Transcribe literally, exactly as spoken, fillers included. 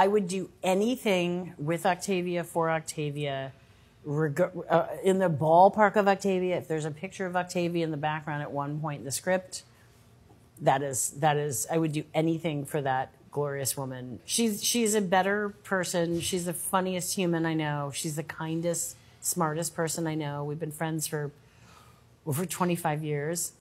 I would do anything with Octavia, for Octavia, reg- uh, in the ballpark of Octavia. If there's a picture of Octavia in the background at one point in the script, that is, that is, I would do anything for that glorious woman. She's, she's a better person. She's the funniest human I know. She's the kindest, smartest person I know. We've been friends for over twenty-five years.